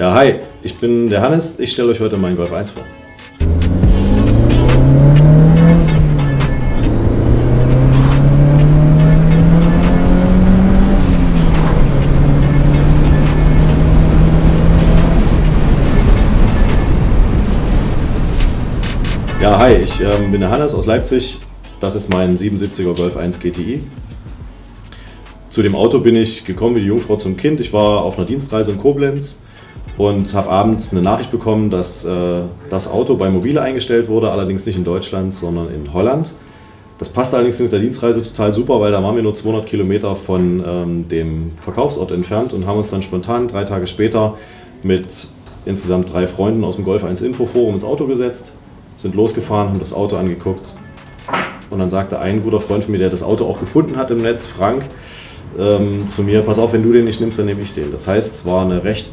Ja, hi, ich bin der Hannes, ich stelle euch heute meinen Golf 1 vor. Ja, hi, ich bin der Hannes aus Leipzig, das ist mein 77er Golf 1 GTI. Zu dem Auto bin ich gekommen wie die Jungfrau zum Kind, ich war auf einer Dienstreise in Koblenz. Und habe abends eine Nachricht bekommen, dass das Auto bei Mobile eingestellt wurde, allerdings nicht in Deutschland, sondern in Holland. Das passte allerdings mit der Dienstreise total super, weil da waren wir nur 200 Kilometer von dem Verkaufsort entfernt und haben uns dann spontan 3 Tage später mit insgesamt 3 Freunden aus dem Golf 1 Info-Forum ins Auto gesetzt, sind losgefahren, haben das Auto angeguckt und dann sagte ein guter Freund von mir, der das Auto auch gefunden hat im Netz, Frank, zu mir, pass auf, wenn du den nicht nimmst, dann nehme ich den. Das heißt, es war eine recht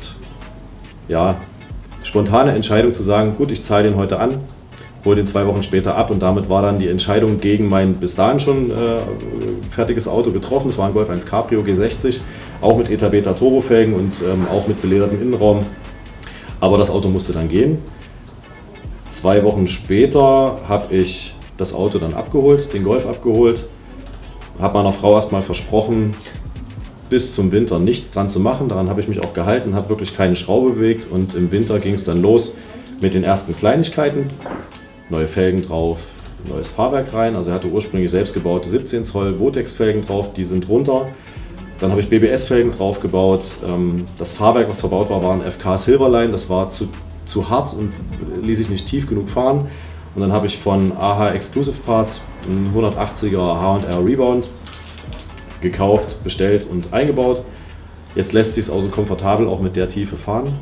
spontane Entscheidung zu sagen, gut, ich zahle den heute an, hole den 2 Wochen später ab und damit war dann die Entscheidung gegen mein bis dahin schon fertiges Auto getroffen. Es war ein Golf 1 Cabrio G60, auch mit Eta Beta Turbo Felgen und auch mit beledertem Innenraum, aber das Auto musste dann gehen. 2 Wochen später habe ich das Auto dann abgeholt, den Golf abgeholt, habe meiner Frau erstmal versprochen, bis zum Winter nichts dran zu machen, daran habe ich mich auch gehalten, habe wirklich keine Schraube bewegt und im Winter ging es dann los mit den ersten Kleinigkeiten. Neue Felgen drauf, neues Fahrwerk rein, also er hatte ursprünglich selbstgebaute 17 Zoll Votex Felgen drauf, die sind runter. Dann habe ich BBS Felgen drauf gebaut, das Fahrwerk, was verbaut war, war ein FK Silverline, das war zu hart und ließ sich nicht tief genug fahren. Und dann habe ich von AHA Exclusive Parts einen 180er H&R Rebound gekauft, bestellt und eingebaut. Jetzt lässt sich es also komfortabel auch mit der Tiefe fahren.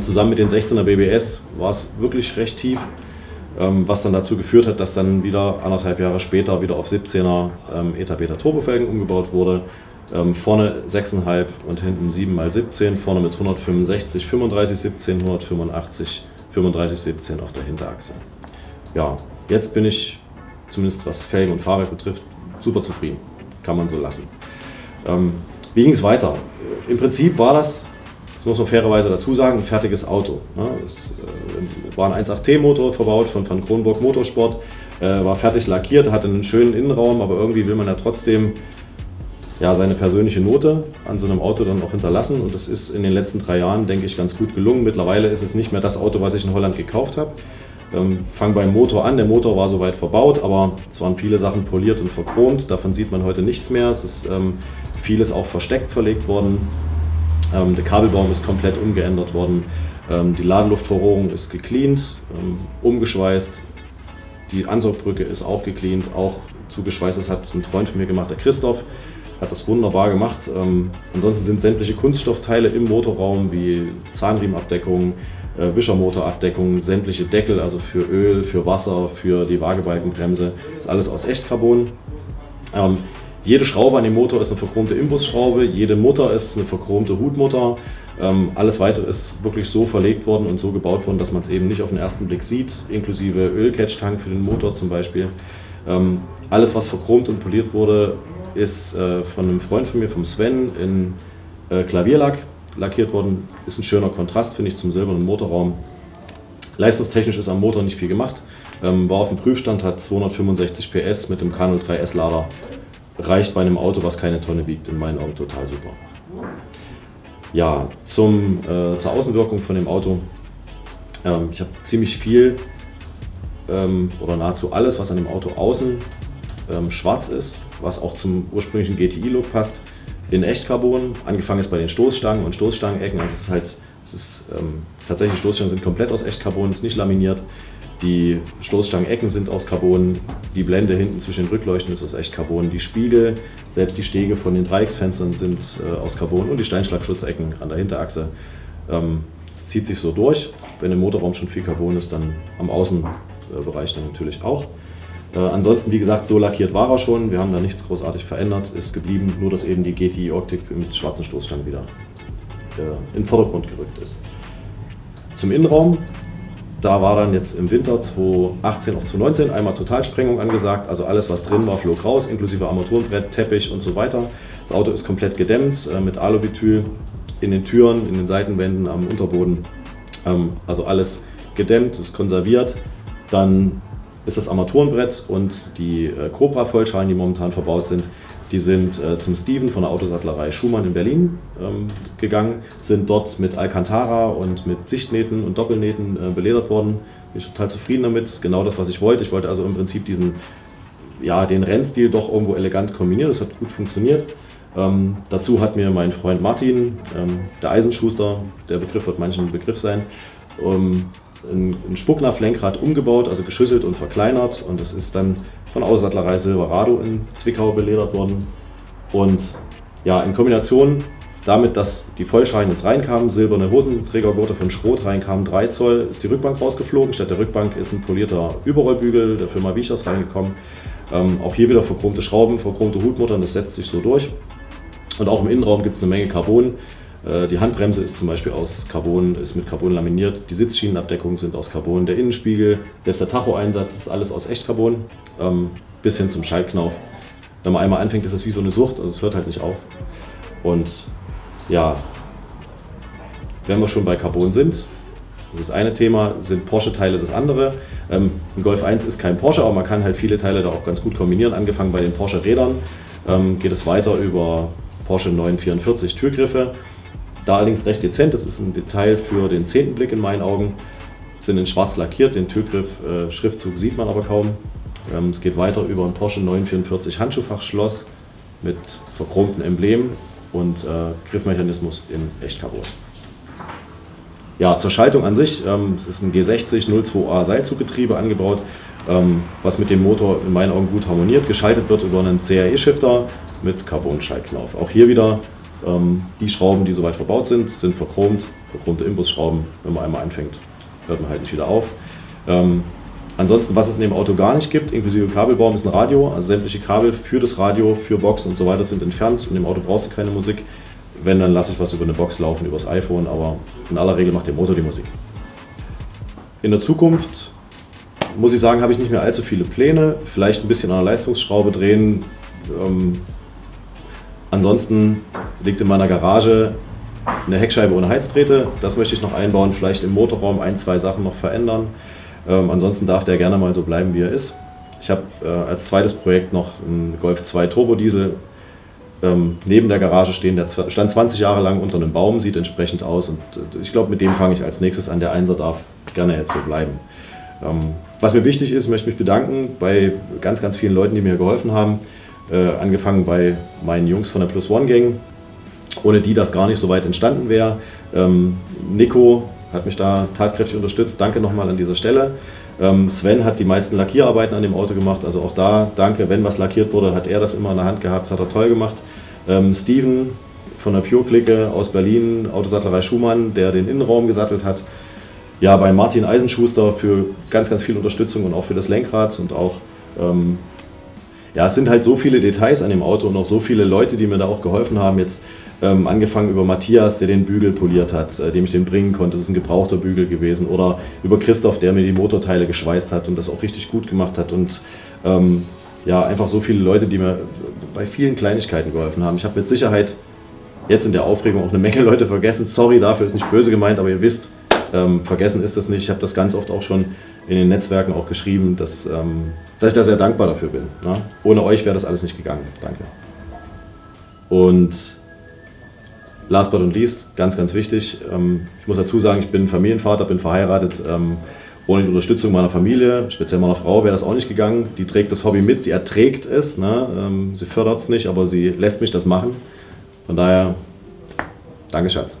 Zusammen mit den 16er BBS war es wirklich recht tief, was dann dazu geführt hat, dass dann wieder 1,5 Jahre später wieder auf 17er Eta Beta Turbo Felgen umgebaut wurde. Vorne 6,5 und hinten 7x17, vorne mit 165, 35, 17, 185, 35, 17 auf der Hinterachse. Ja, jetzt bin ich, zumindest was Felgen und Fahrwerk betrifft, super zufrieden. Kann man so lassen. Wie ging es weiter? Im Prinzip war das, das muss man fairerweise dazu sagen, ein fertiges Auto. Ne? Es war ein 1.8T-Motor verbaut von Van Kronenburg Motorsport, war fertig lackiert, hatte einen schönen Innenraum, aber irgendwie will man ja trotzdem seine persönliche Note an so einem Auto dann auch hinterlassen und das ist in den letzten 3 Jahren, denke ich, ganz gut gelungen. Mittlerweile ist es nicht mehr das Auto, was ich in Holland gekauft habe. Fang beim Motor an, der Motor war soweit verbaut, aber es waren viele Sachen poliert und verchromt, davon sieht man heute nichts mehr, es ist vieles auch versteckt verlegt worden, der Kabelbaum ist komplett umgeändert worden, die Ladenluftverrohrung ist gecleant, umgeschweißt, die Ansaugbrücke ist auch gecleant, auch zugeschweißt, das hat ein Freund von mir gemacht, der Christoph, hat das wunderbar gemacht, ansonsten sind sämtliche Kunststoffteile im Motorraum wie Zahnriemenabdeckung, Wischermotorabdeckung, sämtliche Deckel, also für Öl, für Wasser, für die Waagebalkenbremse, ist alles aus Echtcarbon. Jede Schraube an dem Motor ist eine verchromte Imbusschraube, jede Mutter ist eine verchromte Hutmutter. Alles weitere ist wirklich so verlegt worden und so gebaut worden, dass man es eben nicht auf den ersten Blick sieht, inklusive Ölcatch-Tank für den Motor zum Beispiel. Alles, was verchromt und poliert wurde, ist von einem Freund von mir, vom Sven, in Klavierlack lackiert worden, ist ein schöner Kontrast, finde ich, zum silbernen Motorraum. Leistungstechnisch ist am Motor nicht viel gemacht, war auf dem Prüfstand, hat 265 PS mit dem K03S Lader, reicht bei einem Auto, was keine Tonne wiegt, in meinen Augen total super. Ja, zur Außenwirkung von dem Auto, ich habe ziemlich viel oder nahezu alles, was an dem Auto außen schwarz ist, was auch zum ursprünglichen GTI-Look passt, in Echtcarbon, angefangen ist bei den Stoßstangen und Stoßstangenecken, also tatsächlich Stoßstangen sind komplett aus Echtcarbon, ist nicht laminiert, die Stoßstangenecken sind aus Carbon, die Blende hinten zwischen den Rückleuchten ist aus Echtcarbon, die Spiegel, selbst die Stege von den Dreiecksfenstern sind aus Carbon und die Steinschlagsschutzecken an der Hinterachse. Es zieht sich so durch, wenn im Motorraum schon viel Carbon ist, dann am Außenbereich dann natürlich auch. Ansonsten, wie gesagt, so lackiert war er schon, wir haben da nichts großartig verändert, ist geblieben, nur dass eben die GTI-Optik mit schwarzen Stoßstangen wieder in den Vordergrund gerückt ist. Zum Innenraum, da war dann jetzt im Winter 2018 auf 2019 einmal Totalsprengung angesagt, also alles, was drin war, flog raus, inklusive Armaturenbrett, Teppich und so weiter. Das Auto ist komplett gedämmt mit Aluvinyl in den Türen, in den Seitenwänden, am Unterboden. Also alles gedämmt, ist konserviert. Dann ist das Armaturenbrett und die Cobra-Vollschalen, die momentan verbaut sind, die sind zum Steven von der Autosattlerei Schumann in Berlin gegangen, sind dort mit Alcantara und mit Sichtnähten und Doppelnähten beledert worden. Bin ich total zufrieden damit, das ist genau das, was ich wollte. Ich wollte also im Prinzip diesen, ja, den Rennstil doch irgendwo elegant kombinieren, das hat gut funktioniert. Dazu hat mir mein Freund Martin, der Eisenschuster, der Begriff wird manchen ein Begriff sein, ein Spucknapf-Lenkrad umgebaut, also geschüsselt und verkleinert, und das ist dann von Aussattlerei Silverado in Zwickau beledert worden. Und ja, in Kombination damit, dass die Vollschalen jetzt reinkamen, silberne Hosenträgergurte von Schrot reinkamen, 3 Zoll, ist die Rückbank rausgeflogen. Statt der Rückbank ist ein polierter Überrollbügel der Firma Wichers reingekommen. Auch hier wieder verchromte Schrauben, verchromte Hutmuttern, das setzt sich so durch. Und auch im Innenraum gibt es eine Menge Carbon. Die Handbremse ist zum Beispiel aus Carbon, ist mit Carbon laminiert, die Sitzschienenabdeckungen sind aus Carbon, der Innenspiegel, selbst der Tachoeinsatz ist alles aus Echtcarbon, bis hin zum Schaltknauf. Wenn man einmal anfängt, ist das wie so eine Sucht, also es hört halt nicht auf. Und ja, wenn wir schon bei Carbon sind, das ist das eine Thema, sind Porsche-Teile das andere. Ein Golf 1 ist kein Porsche, aber man kann halt viele Teile da auch ganz gut kombinieren, angefangen bei den Porsche-Rädern, geht es weiter über Porsche 944 Türgriffe. Da allerdings recht dezent, das ist ein Detail für den 10. Blick in meinen Augen, sind in schwarz lackiert, den Türgriff-Schriftzug sieht man aber kaum. Es geht weiter über ein Porsche 944 Handschuhfachschloss mit verchromten Emblem und Griffmechanismus in Echtcarbon. Ja, zur Schaltung an sich, es ist ein G60-02A Seilzuggetriebe angebaut, was mit dem Motor in meinen Augen gut harmoniert. Geschaltet wird über einen CAE-Shifter mit Carbon-Schaltknauf. Auch hier wieder die Schrauben, die soweit verbaut sind, sind verchromt, verchromte Imbusschrauben. Wenn man einmal anfängt, hört man halt nicht wieder auf. Ansonsten, was es in dem Auto gar nicht gibt, inklusive Kabelbaum, ist ein Radio. Also sämtliche Kabel für das Radio, für Boxen und so weiter sind entfernt. In dem Auto brauchst du keine Musik. Wenn, dann lasse ich was über eine Box laufen, über das iPhone, aber in aller Regel macht der Motor die Musik. In der Zukunft, muss ich sagen, habe ich nicht mehr allzu viele Pläne. Vielleicht ein bisschen an der Leistungsschraube drehen. Ansonsten liegt in meiner Garage eine Heckscheibe ohne Heizdrähte. Das möchte ich noch einbauen, vielleicht im Motorraum 1, 2 Sachen noch verändern. Ansonsten darf der gerne mal so bleiben, wie er ist. Ich habe als zweites Projekt noch einen Golf 2 Turbo Diesel neben der Garage stehen. Der stand 20 Jahre lang unter einem Baum, sieht entsprechend aus. Und ich glaube, mit dem fange ich als nächstes an. Der 1er darf gerne jetzt so bleiben. Was mir wichtig ist, möchte mich bedanken bei ganz, ganz vielen Leuten, die mir geholfen haben. Angefangen bei meinen Jungs von der Plus One Gang, ohne die das gar nicht so weit entstanden wäre. Nico hat mich da tatkräftig unterstützt, danke nochmal an dieser Stelle. Sven hat die meisten Lackierarbeiten an dem Auto gemacht, also auch da danke, wenn was lackiert wurde, hat er das immer in der Hand gehabt, das hat er toll gemacht. Steven von der Pure-Clique aus Berlin, Autosattlerei Schumann, der den Innenraum gesattelt hat. Ja, bei Martin Eisenschuster für ganz, ganz viel Unterstützung und auch für das Lenkrad und auch ja, es sind halt so viele Details an dem Auto und auch so viele Leute, die mir da auch geholfen haben. Jetzt angefangen über Matthias, der den Bügel poliert hat, dem ich den bringen konnte. Das ist ein gebrauchter Bügel gewesen. Oder über Christoph, der mir die Motorteile geschweißt hat und das auch richtig gut gemacht hat. Und ja, einfach so viele Leute, die mir bei vielen Kleinigkeiten geholfen haben. Ich habe mit Sicherheit jetzt in der Aufregung auch eine Menge Leute vergessen. Sorry, dafür ist nicht böse gemeint, aber ihr wisst, vergessen ist das nicht. Ich habe das ganz oft auch schon in den Netzwerken auch geschrieben, dass ich da sehr dankbar dafür bin. Ne? Ohne euch wäre das alles nicht gegangen. Danke. Und last but not least, ganz, ganz wichtig, ich muss dazu sagen, ich bin Familienvater, bin verheiratet. Ohne die Unterstützung meiner Familie, speziell meiner Frau, wäre das auch nicht gegangen. Die trägt das Hobby mit, sie erträgt es, ne? Sie fördert es nicht, aber sie lässt mich das machen. Von daher, danke Schatz.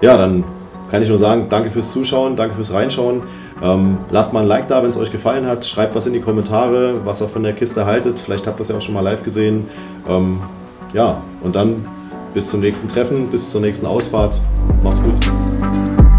Ja, dann kann ich nur sagen, danke fürs Zuschauen, danke fürs Reinschauen. Lasst mal ein Like da, wenn es euch gefallen hat. Schreibt was in die Kommentare, was ihr von der Kiste haltet. Vielleicht habt ihr das ja auch schon mal live gesehen. Ja, und dann bis zum nächsten Treffen, bis zur nächsten Ausfahrt. Macht's gut.